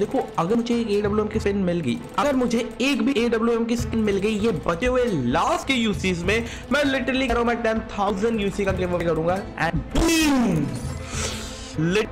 देखो अगर मुझे AWM की स्किन मिल गई, अगर मुझे एक भी AWM की स्किन मिल गई ये बचे हुए लास्ट के यूसीज में, मैं लिटरली करूँ मैं 10,000 यूसी का क्लेम करूंगा एंड बूम।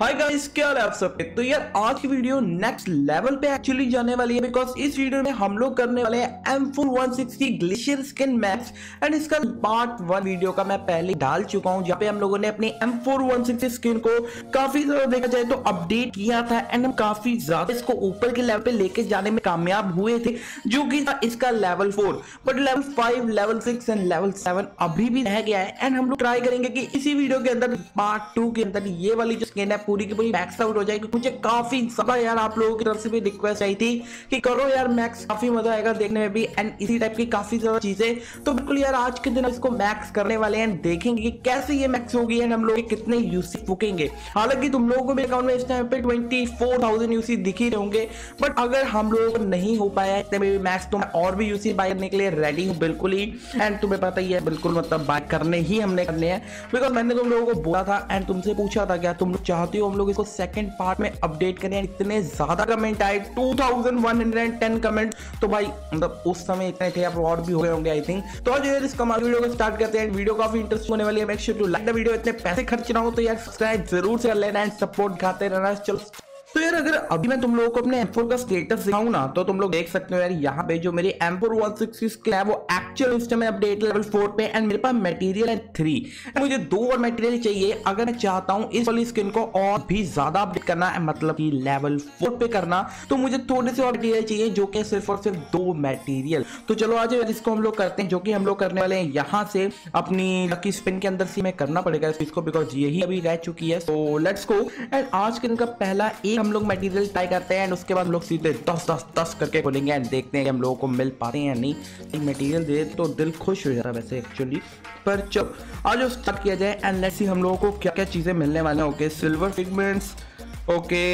हाय गाइस, क्या हाल है आप सबके। तो यार आज की वीडियो नेक्स्ट लेवल पे एक्चुअली जाने वाली है, बिकॉज इस वीडियो में हम लोग करने वाले हैं M416 की ग्लेशियर स्किन मैच एंड इसका पार्ट 1 वीडियो का मैं पहले डाल चुका हूं, जहां पे हम लोगों ने अपनी M416 स्किन को काफी ज्यादा देखा जाए तो अपडेट किया था एंड हम काफी ज्यादा इसको ऊपर के लेवल पे लेके जाने में कामयाब हुए थे, जो की इसका level 4, but level 5, level 6 and level 7 अभी भी रह गया है एंड हम लोग ट्राई करेंगे कि इसी वीडियो के अंदर पार्ट 2 के अंदर ये वाली जो स्किन है पूरी की पूरी मैक्स आउट हो जाएगी। मुझे काफी ज्यादा यार आप लोगों की तरफ से भी रिक्वेस्ट आई थी कि करो यार मैक्स, काफी मजा आएगा देखने में भी एंड इसी टाइप की काफी ज्यादा चीजें। तो बिल्कुल यार आज के दिन इसको मैक्स करने वाले हैं, देखेंगे कि कैसे ये मैक्स होगी एंड हम लोग कितने यूसी फूकेंगे। हालांकि तुम लोगों को मेरे अकाउंट में इस टाइम पे 24,000 यूसी दिख ही होंगे, बट अगर हम लोगों को नहीं हो पाया इतने में भी मैक्स तो मैं और भी यूसी बाय करने के लिए रेडी हूँ बिल्कुल ही। एंड तुम्हें पता ही है बिल्कुल मतलब बाय करने ही हमने करने हैं, बिकॉज मैंने तुम लोगों को बोला था एंड तुमसे पूछा था क्या तुम लोग चाहते हम लोग इसको सेकंड पार्ट में अपडेट करें। इतने ज्यादा कमेंट आए 2110 कमेंट, तो भाई मतलब उस समय इतने थे, अब और भी हो गए होंगे आई थिंक। तो आज यार इस कमाल वीडियो को स्टार्ट करते हैं, वीडियो काफी इंटरेस्टिंग होने वाली है। Make sure to like the video, इतने पैसे खर्च रहा हूं तो यार सब्सक्राइब जरूर से कर लेना एंड सपोर्ट करते रहना। चलो तो यार अगर अभी मैं तुम लोगों को अपने M4 का स्टेटस दिखाऊं ना तो तुम लोग देख सकते हो यार यहाँ पे जो मेरी M416 स्किन है वो एक्चुअल इंस्टा में अपडेट लेवल 4 पे एंड मेरे पास मटेरियल है 3। मुझे 2 और मटेरियल चाहिए अगर मैं चाहता हूँ इस वाली स्किन को और भी ज्यादा अपडेट करना है, मतलब कि लेवल 4 पे करना, तो मुझे थोड़े से और मटेरियल चाहिए जो कि सिर्फ और सिर्फ 2 मटेरियल। तो चलो आज इसको हम लोग करते हैं, जो कि हम लोग करने वाले हैं यहाँ से अपनी लकी स्पिन के अंदर से। मैं करना पड़ेगा इस चीज को बिकॉज यही अभी रह चुकी है। तो लेट्स गो एंड आज के दिन का पहला एक हम लोग मटेरियल ट्राई करते हैं एंड उसके बाद हम लोग सीधे 10-10-10 करके खोलेंगे एंड देखते हैं कि हम लोगों को मिल पाते हैं या नहीं। मटेरियल दे तो दिल खुश हो जा रहा है वैसे एक्चुअली, पर चलो आज स्टार्ट किया जाए एंड लेट्स सी हम लोगों को क्या क्या चीजें मिलने वाली हैं। ओके सिल्वर फिगमेंट्स, ओके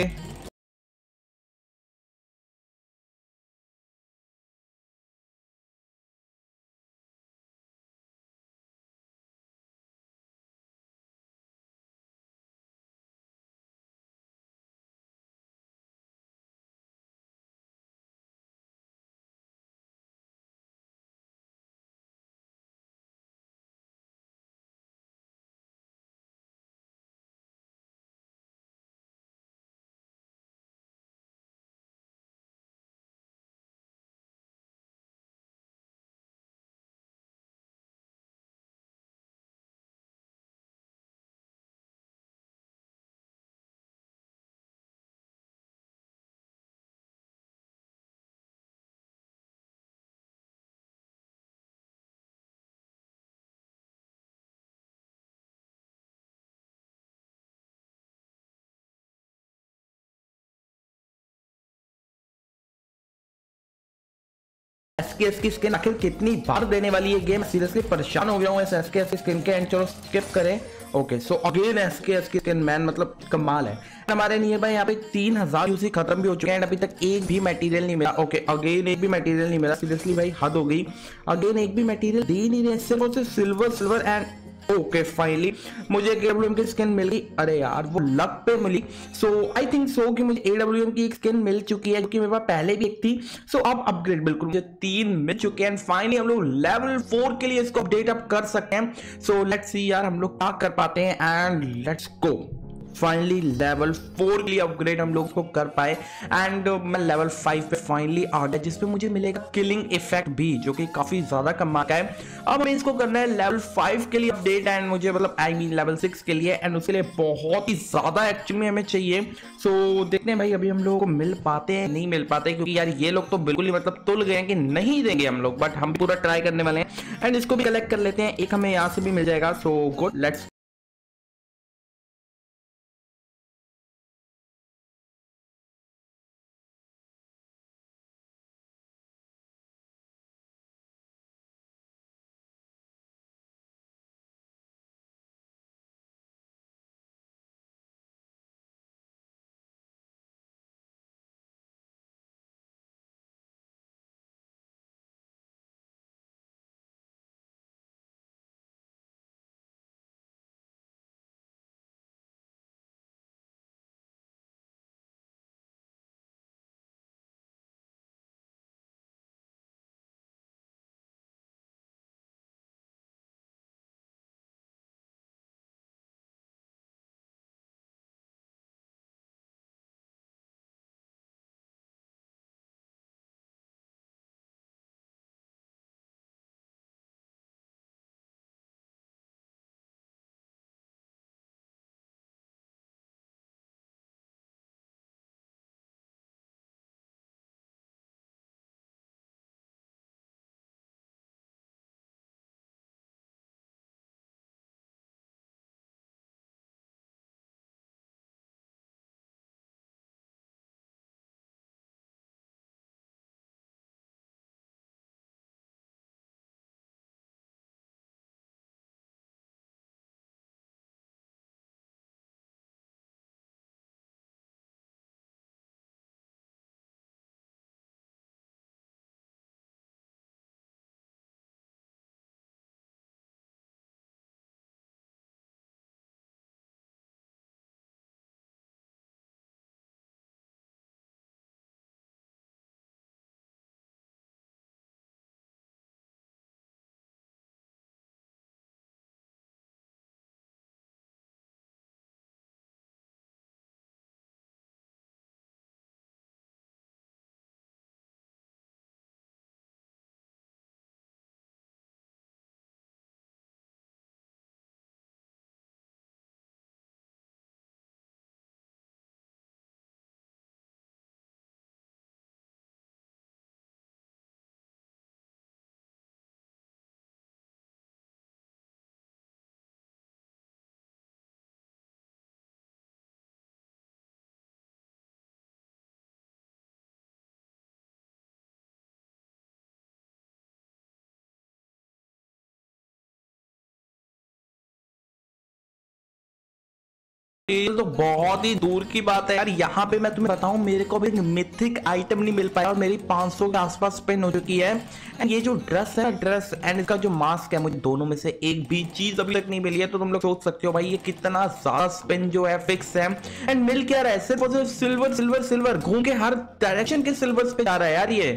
एसकेएस की स्किन आखिर कितनी बार देने वाली है गेम, सीरियसली परेशान हो गया हूँ इस एसकेएस की स्किन के एंड। चलो स्किप करें। ओके सो अगेन एसकेएस की स्किन मैन मतलब कमाल है। हमारे नियर बाय यहाँ पे 3000 यूसी खत्म भी हो चुके हैं एंड अभी तक एक भी मटेरियल नहीं मिला। ओके अगेन एक भी मटेरियल नहीं मिला, सीरियसली भाई हद हो गई। अगेन एक भी मटेरियल दे नहीं रहे, सिर्फ सिल्वर एंड ओके फाइनली मुझे AWM की स्किन मिल गई। अरे यार वो लक पे मिली, सो आई थिंक सो कि मुझे AWM की एक स्किन मिल चुकी है क्योंकि मेरे पास पहले भी एक थी। सो अब अपग्रेड बिल्कुल मुझे 3 मिल चुके हैं एंड फाइनली हम लोग लेवल 4 के लिए इसको अपडेट अप कर सकते हैं। सो लेट्स सी यार हम लोग क्या कर पाते हैं and let's go. Finally level 4 के लिए अपग्रेड हम लोग को कर पाए एंड मैं लेवल 5 पे फाइनली आ गया, जिसपे मुझे मिलेगा किलिंग इफेक्ट भी, जो कि काफी ज्यादा कमा का है। अब हमें इसको करना है लेवल 5 के लिए अपडेट एंड मुझे मतलब I mean लेवल 6 के लिए एंड उसके लिए बहुत ही ज्यादा एक्चुअली हमें चाहिए। सो देखते हैं भाई अभी हम लोगों को मिल पाते हैं नहीं मिल पाते, क्योंकि यार ये लोग तो बिल्कुल ही मतलब तुल गए हैं कि नहीं देंगे हम लोग, बट हम पूरा ट्राई करने वाले हैं एंड इसको भी कलेक्ट कर लेते हैं। एक हमें यहाँ से भी मिल जाएगा, सो गुड लेट्स। तो बहुत ही दूर की बात है यार। यहाँ पे मैं तुम्हें बताऊं, मेरे को भी मिथिक आइटम नहीं मिल पाया और मेरी 500 के आसपास स्पेंड हो चुकी है। एंड ये जो ड्रेस है ड्रेस एंड इसका जो मास्क है, मुझे दोनों में से एक भी चीज अभी तक नहीं मिली है। तो तुम लोग सोच सकते हो भाई ये कितना ज्यादा स्पेंड जो है फिक्स है। एंड मिल क्या रहा है, सिर्फ और सिर्फ सिल्वर सिल्वर सिल्वर, घूम के हर डायरेक्शन के सिल्वर पे जा रहा है यार। ये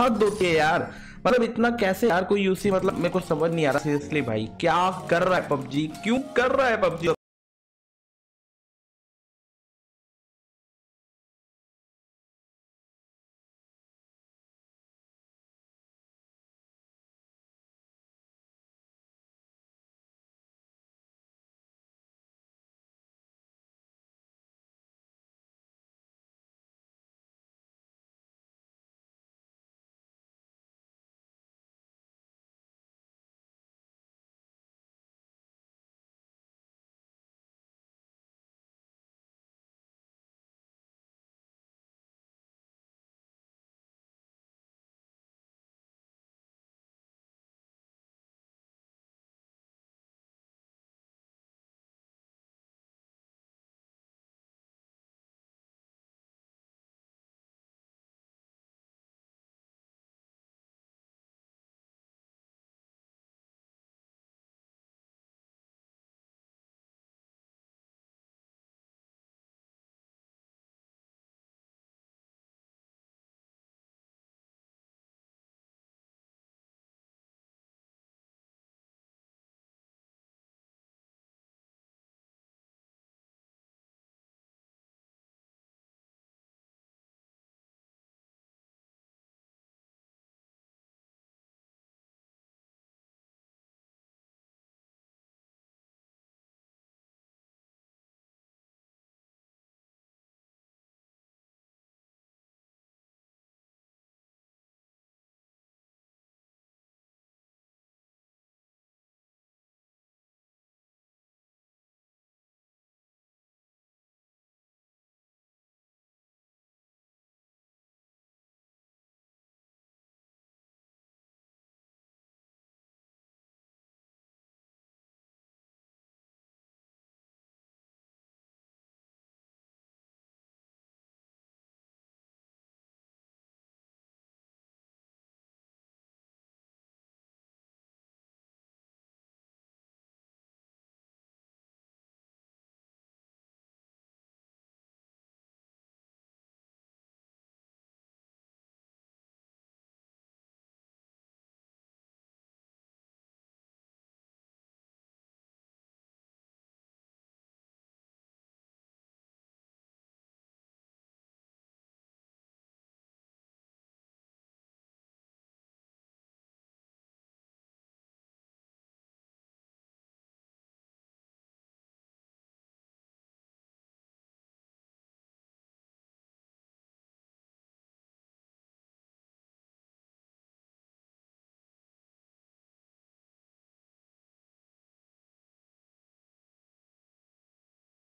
हद होती है यार, मतलब इतना कैसे यार कोई यूसी, मतलब मेरे को समझ नहीं आ रहा सीरियसली भाई क्या कर रहा है पबजी, क्यों कर रहा है पबजी।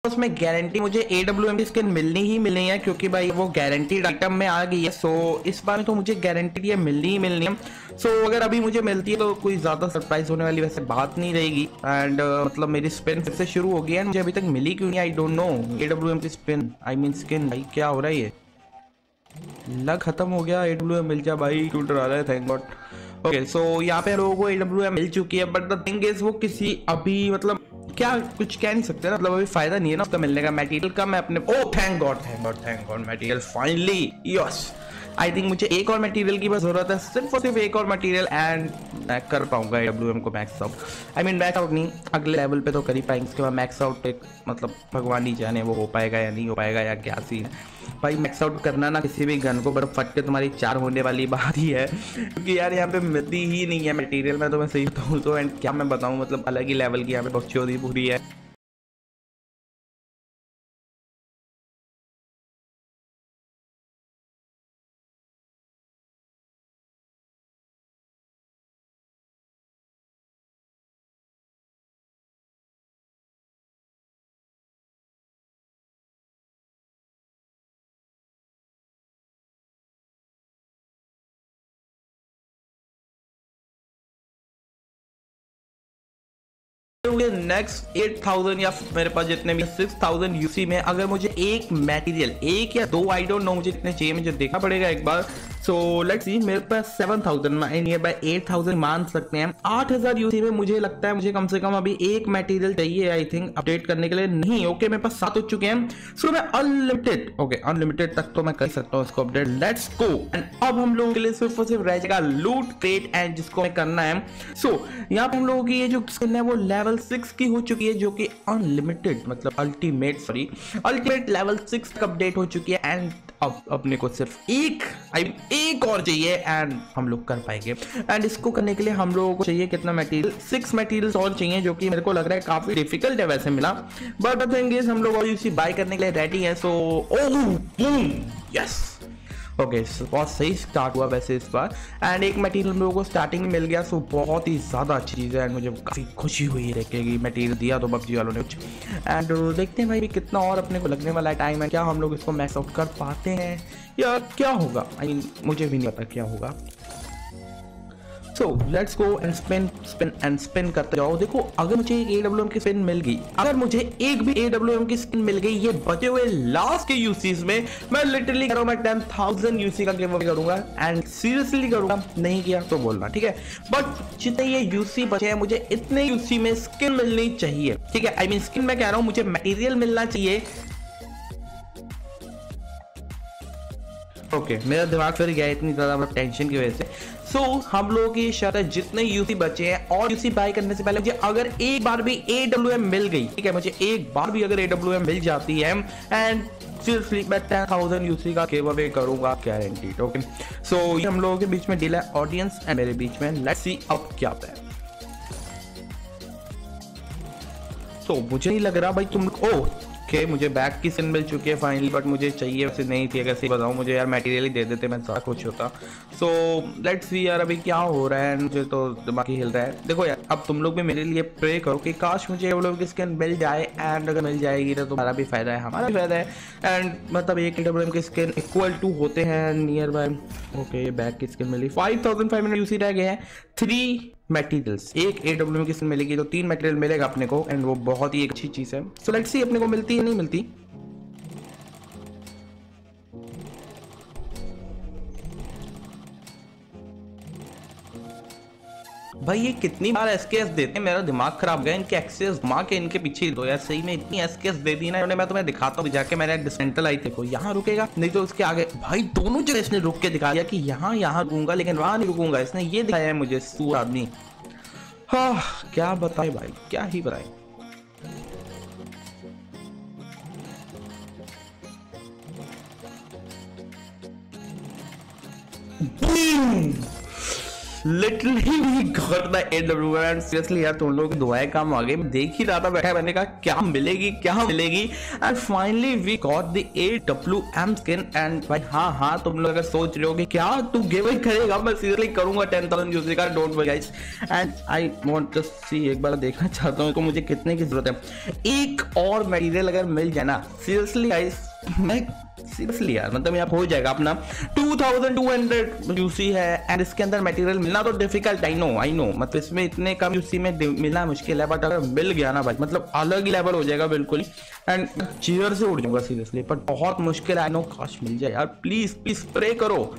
उसमें गारंटी मुझे AWM की स्किन मिलनी ही मिलनी है क्योंकि भाई वो गारंटीड आइटम में आ गई है। सो इस बार में तो मुझे गारंटीड ये मिलनी ही मिलनी है। सो अगर अभी मुझे मिलती है तो कोई ज़्यादा सरप्राइज होने वाली वैसे बात नहीं रहेगी। एंड मतलब मेरी स्पिन फिर से शुरू हो गई है, मुझे अभी तक मिली क्यों नहीं आई डोंट नो। AWM की स्पिन आई मीन स्किन, भाई क्या हो रहा है, लग खत्म हो गया। AWM मिल जा भाई, क्यों डरा रहा है, थैंक गॉड। ओके सो यहाँ पे लोगों को AWM मिल चुकी है बट द थिंग इज वो किसी अभी मतलब क्या कुछ कह नहीं सकते ना, मतलब अभी फायदा नहीं है ना उसका मिलने का। मटेरियल का मैं अपने oh thank God material finally, yes I think मुझे एक और मटेरियल की बस जरूरत है, सिर्फ और सिर्फ एक और मटेरियल एंड मैं कर पाऊंगा AWM को max out. I mean max out नहीं, अगले लेवल पे तो कर ही पाएंगे, उसके बाद मैक्स आउट एक मतलब भगवान ही जाने वो हो पाएगा या नहीं हो पाएगा या क्या सीन है भाई। मैक्स आउट करना ना किसी भी गन को, बट फट के तुम्हारी चार होने वाली बात ही है क्योंकि यार यहाँ पे मिलती ही नहीं है मटीरियल। मैं तो मैं सही बताऊँ तो एंड क्या मैं बताऊँ, मतलब अलग ही लेवल की यहाँ पे बकचोदी पूरी है। नेक्स्ट 8000 या मेरे पास जितने भी 6000 यूसी में अगर मुझे एक मटेरियल एक या दो आई डोंट नो मुझे इतने चाहिए, मुझे देखना पड़ेगा एक बार। सो लेट्स सी, मेरे पास 7000 नियर बाय 8000 मान सकते हैं। 8000 यूसी में मुझे लगता है मुझे कम से कम अभी एक मटेरियल चाहिए आई थिंक अपडेट करने के लिए। नहीं ओके मेरे पास 7 हो चुके हैं। सो मैं अनलिमिटेड ओके अनलिमिटेड तक तो मैं कर सकता हूँ इसको अपडेट। Let's go. एंड अब हम लोगों के लिए सिर्फ और सिर्फ रह जाएगा लूट क्रेट एंड जिसको मैं करना है। सो यहाँ पे हम लोगों की ये जो स्किन है वो लेवल 6 की हो चुकी है, जो कि अनलिमिटेड मतलब अल्टीमेट लेवल 6 तक अपडेट हो चुकी है। एंड अब अपने को सिर्फ एक और चाहिए एंड हम लोग कर पाएंगे। एंड इसको करने के लिए हम लोगों को चाहिए कितना मटेरियल, 6 मटेरियल्स और चाहिए, जो कि मेरे को लग रहा है काफी डिफिकल्ट है वैसे मिला, बट एंगेज हम लोग यूसी बाय करने के लिए रेडी है। सो यस ओके बहुत सही स्टार्ट हुआ वैसे इस बार। एंड एक मटेरियल हम लोगों को स्टार्टिंग में मिल गया, सो बहुत ही ज़्यादा अच्छी चीज़ है एंड मुझे काफ़ी खुशी हुई रखेगी मटेरियल दिया तो पबजी वालों ने कुछ। एंड देखते हैं भाई कितना और अपने को लगने वाला टाइम है, क्या हम लोग इसको मैक्स आउट कर पाते हैं या क्या होगा। I mean, मुझे भी नहीं पता क्या होगा। So let's go and spin करते जाओ। देखो अगर मुझे एक AWM की स्पिन मिल गई, अगर मुझे एक भी AWM की स्पिन मिल गई ये बचे हुए लास्ट के यूसीज में, मैं लिटरली कह रहा हूँ मैं 10,000 यूसी का गिव अवे करूंगा एंड सीरियसली करूंगा। नहीं किया तो बोलना ठीक है, बट जितने ये यूसी बचे हैं मुझे इतने यूसी में स्किन मिलनी चाहिए ठीक है। I mean, स्किन मैं कह रहा हूँ मुझे मटेरियल मिलना चाहिए। ओके मेरा दिमाग फिर गया इतनी ज़्यादा मतलब टेंशन की वजह से। सो हम लोगों की शर्त है जितने यूसी बचे हैं और यूसी बाय करने से पहले मुझे अगर एक बार भी AWM मिल गई ठीक है, मुझे एक बार भी अगर AWM मिल जाती है एंड सीरियसली मैं 10,000 यूसी का गिव अवे करूंगा गारंटीड। ओके सो ये हम लोगों के बीच में डील है ऑडियंस एंड मेरे बीच में। लेट्स सी अब क्या है। सो मुझे नहीं लग रहा भाई तुम ओ Okay, मुझे बैग की स्किन मिल चुकी है फाइनली, बट मुझे चाहिए वैसे नहीं थी। कैसे बताऊँ मुझे यार मटेरियल ही दे देते मैं सारा कुछ होता। सो लेट्स सी यार अभी क्या हो रहा है, मुझे तो दिमाग ही हिल रहा है। देखो यार अब तुम लोग भी मेरे लिए प्रे करो कि काश मुझे AWM की स्किन मिल जाए एंड अगर मिल जाएगी तो तुम्हारा भी फायदा है हमारा भी फायदा है एंड मतलब एक AWM की स्किन इक्वल टू होते हैं नियर बाय। ओके बैग की स्किन मिली 5500 यूसी रह गए हैं, 3 मटेरियल्स एक AWM की स्किन मिलेगी तो 3 मटेरियल मिलेगा अपने को एंड वो बहुत ही एक अच्छी चीज है। सो लेट्स सी अपने को मिलती है नहीं मिलती। भाई ये कितनी बार SKS देते हैं, मेरा दिमाग खराब गया। इनके एक्सेस माँ के इनके पीछे दो यार, सही में इतनी SKS दे दी ना इन्होंने। मैं तुम्हें दिखाता हूँ जाके मेरा डिसेंट्रल आई देखो, यहाँ रुकेगा नहीं तो उसके आगे। भाई दोनों जगह इसने रुक के दिखा दिया कि यहाँ रुकूंगा लेकिन वहाँ नहीं रुकूंगा, इसने ये दिखाया है मुझे सूर आदमी। हाँ क्या बताए भाई क्या ही बताए। Literally got the AWM and seriously यार तुम लोग दुआएं काम आ गई। देख ही रहा था बैठा, मैंने कहा क्या मिलेगी and finally we got the AWM skin. And भाई हाँ तुम लोग अगर सोच रहे हो कि क्या तू गिव अवे करेगा, मैं सीरियसली करूंगा 10,000 यूसी का। Don't worry guys and I want to see, एक बार देखना चाहता हूँ तो मुझे कितने की जरूरत है। एक और मटेरियल अगर मिल जाए ना सीरियसली गाइस मैं सीरियसली यार मतलब यहाँ हो जाएगा अपना 2200 यूसी है एंड इसके अंदर मटेरियल मिलना तो डिफिकल्ट आई नो मतलब इसमें इतने कम यूसी में मिलना मुश्किल है, बट अगर मिल गया ना भाई मतलब अलग ही लेवल हो जाएगा बिल्कुल एंड चेयर से उड़ जाऊंगा सीरियसली। बट बहुत मुश्किल है आई नो, काश मिल जाए यार प्लीज प्रे करो।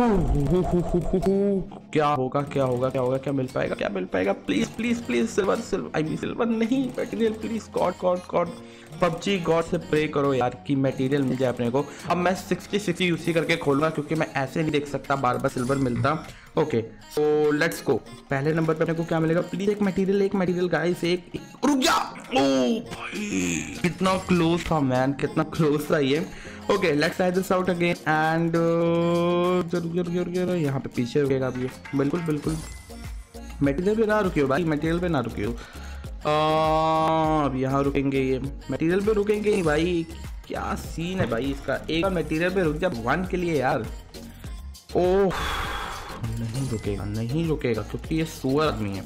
क्या होगा क्या मिल पाएगा please silver I mean, silver नहीं material please God PUBG God से प्रे करो यार कि मटेरियल मिल जाए अपने को। अब मैं 60 यूसी करके खोलूंगा क्योंकि मैं ऐसे नहीं देख सकता बार बार सिल्वर मिलता। Okay so let's go. पहले नंबर पे मेरे को क्या मिलेगा, प्लीज एक मटेरियल गाइस एक रुक जा। ओ भाई कितना क्लोज था मैन, कितना क्लोज था ये। Okay let's try this out again and जरूर यहाँ पे पीछे रुकेगा आप ये बिल्कुल मटेरियल पे ना रुकियो भाई, मटेरियल पे ना रुकियो। अब यहाँ रुकेंगे, ये मटेरियल पे रुकेंगे नहीं भाई, क्या सीन है भाई इसका। एक मटेरियल पे रुक जा वन के लिए यार। ओह नहीं रुकेगा क्योंकि ये सुअर आदमी है।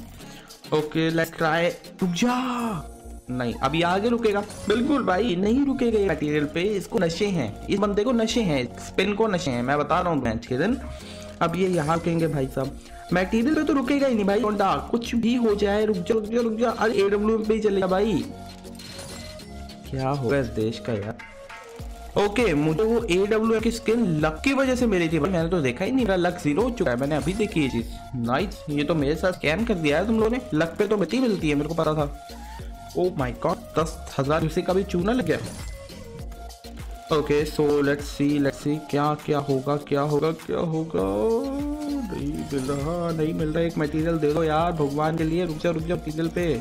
ओके लेट्स ट्राई, रुक जा नहीं अब ये आगे रुकेगा बिल्कुल भाई नहीं रुकेगा। ये मटेरियल पे इसको नशे हैं, इस बंदे को नशे हैं, स्पिन को नशे हैं, मैं बता रहा हूँ मैच के दिन। अब ये यहाँ रुकेंगे भाई साहब मैटेरियल पे तो रुकेगा ही नहीं भाई होंडा, कुछ भी हो जाए रुक जा। अरे AWM पे ही चलेगा भाई, क्या होगा इस देश का यार। ओके मुझे वो AWM की स्किन लक की वजह से मिली थी भाई, मैंने तो देखा ही नहीं, मेरा लक जीरो हो चुका है, मैंने अभी देखी ये चीज। नाइस, ये तो मेरे साथ स्कैम कर दिया है तुम लोगों ने, लक पे तो मिलती मिलती है, मेरे को पता था। ओ माय गॉड, 10,000 यूसी का भी चूना लग गया। ओके सो लेट्स सी क्या होगा। नहीं मिल रहा, एक मटेरियल दे दो यार भगवान के लिए, रुक जा मटेरियल पे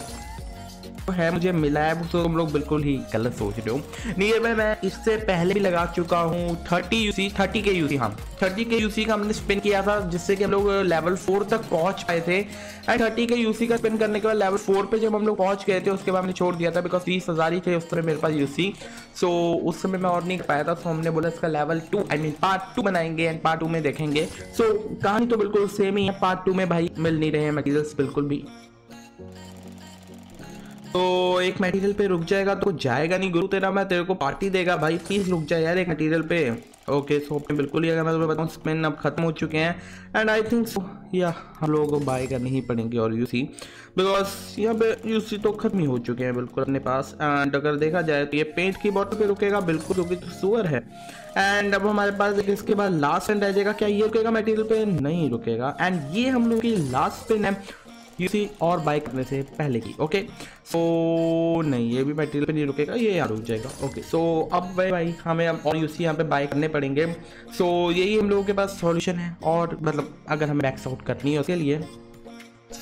है, मुझे मिला है। तो तुम लोग बिल्कुल ही गलत सोच रहे हो। नियर बाय मैं इससे पहले भी लगा चुका हूँ 30 के यूसी। हाँ 30 के यूसी का हमने स्पिन किया था, जिससे कि हम लोग लेवल 4 तक पहुंच पाए थे। एंड 30 के यूसी का स्पिन करने के बाद लेवल 4 पे जब हम लोग पहुंच गए थे, उसके बाद हमने छोड़ दिया था, बिकॉज 30,000 ही थे उस समय मेरे पास यूसी। सो उस समय मैं और नहीं कर पाया था, तो हमने बोला इसका लेवल 2 पार्ट 2 बनाएंगे एंड पार्ट 2 में देखेंगे। सो कहानी तो बिल्कुल सेम ही है, पार्ट 2 में भाई मिल नहीं रहे हैं मटीरियल्स बिल्कुल भी। तो एक मटेरियल पे रुक जाएगा तो जाएगा नहीं गुरु तेरा, मैं तेरे को पार्टी देगा भाई, प्लीज रुक जाए यार एक मटेरियल पे। ओके सो अपने बिल्कुल ही, अगर मैं तुम्हें बताऊँ स्पिन अब खत्म हो चुके हैं, एंड आई थिंक या हम लोगों को बाय करनी ही पड़ेंगे और यूसी, बिकॉज यहाँ पे यूसी तो खत्म ही हो चुके हैं बिल्कुल अपने पास। एंड अगर देखा जाए तो ये पेंट की बॉटल पे रुकेगा बिल्कुल, रुके तो शुअर है। एंड अब हमारे पास इसके बाद लास्ट एंड रह जाएगा, क्या ये रुकेगा मटेरियल पे? नहीं रुकेगा। एंड ये हम लोग की लास्ट स्पिन है यूसी और बाइक करने से पहले की। ओके सो नहीं ये भी मटेरियल पे नहीं रुकेगा, ये यहाँ रुक जाएगा। ओके सो अब भाई हमें अब और यूसी यहाँ पे बाय करने पड़ेंगे। सो यही हम लोगों के पास सॉल्यूशन है, और मतलब अगर हमें मैक्स आउट करनी है उसके लिए।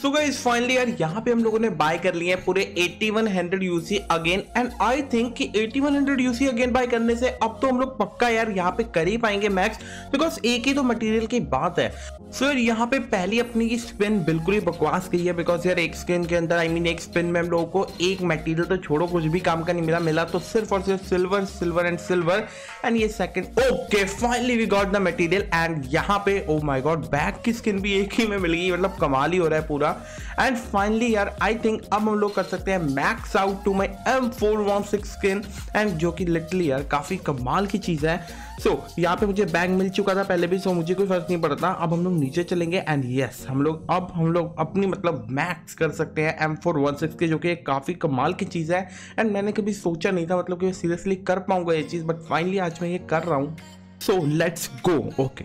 सो गाइस फाइनली यार यहाँ पे हम लोगों ने बाय कर लिए हैं पूरे 8100 UC again. And I think कि 8100 यूसी अगेन बाय करने से अब तो हम लोग पक्का यार यहाँ पे कर ही पाएंगे मैक्स, बिकॉज एक ही तो मटेरियल की बात है। सो यार यहाँ पे पहली अपनी की स्पिन बिल्कुल ही बकवास की है, बिकॉज यार एक स्पिन के अंदर एक स्पिन में हम लोगों को एक मटीरियल तो छोड़ो कुछ भी काम का नहीं मिला तो सिर्फ और सिर्फ सिल्वर। एंड ये second, okay finally we got the material. And यहाँ पे ओ माई गॉड बैक की स्किन भी एक ही में मिल गई, मतलब कमाल ही हो रहा है। एंड फाइनली यार आई थिंक अब हम लोग कर सकते हैं max out to my M416 skin, and जो कि लिटरली यार काफी कमाल की चीज है। सो यहाँ पे मुझे बैग मिल चुका था पहले भी, सो मुझे कोई फर्क नहीं पड़ता। अब हम लोग नीचे चलेंगे एंड यस हम लोग अपनी मतलब मैक्स कर सकते हैं M416 के, जो कि काफी कमाल की चीज है। एंड मैंने कभी सोचा नहीं था मतलब कि सीरियसली कर पाऊंगा ये चीज, बट फाइनली आज मैं ये कर रहा हूँ। So let's go. Okay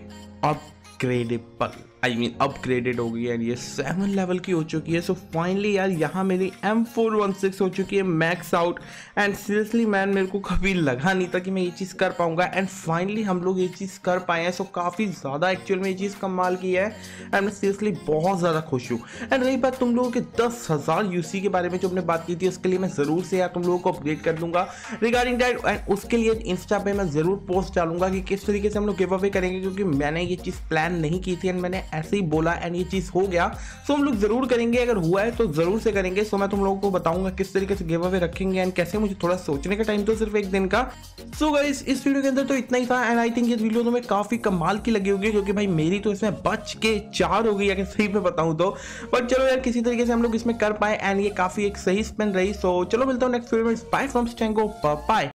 upgradeable upgraded हो गई है, ये 7 लेवल की हो चुकी है। सो फाइनली यार यहाँ मेरी M416 हो चुकी है max out. And seriously man मेरे को कभी लगा नहीं था कि मैं ये चीज़ कर पाऊंगा, एंड फाइनली हम लोग ये चीज़ कर पाए हैं। सो काफ़ी ज़्यादा एक्चुअल में ये चीज़ कमाल की है, एंड मैं सीरियसली बहुत ज़्यादा खुश हूँ। एंड रही बात तुम लोगों के 10,000 यूसी के बारे में जो हमने बात की थी, उसके लिए मैं ज़रूर से यार तुम लोगों को अपडेट कर दूंगा रिगार्डिंग डैट। एंड उसके लिए इंस्टा पर मैं ज़रूर पोस्ट डालूंगा कि किस तरीके से हम लोग गिव अवे करेंगे, क्योंकि मैंने ये चीज़ प्लान नहीं की थी, एंड मैंने ऐसे ही बोला एंड ये चीज हो गया। सो हम लोग जरूर करेंगे, अगर हुआ है तो जरूर से करेंगे। सो मैं तुम लोगों को बताऊंगा किस तरीके से गिव अवे रखेंगे एंड कैसे, मुझे थोड़ा सोचने का टाइम तो सिर्फ एक दिन का। सो गाइस इस वीडियो के अंदर तो इतना ही था, एंड आई थिंक ये वीडियो तुम्हें काफी कमाल की लगी होगी, क्योंकि भाई मेरी तो इसमें बच के 4 हो गई अगर सही पे बताऊं तो। बट चलो यार किसी तरीके से हम लोग इसमें कर पाए, एंड ये काफी एक सही स्पिन रही। सो चलो मिलता हूँ नेक्स्ट वीडियो में। Bye from स्टैंगो, bye.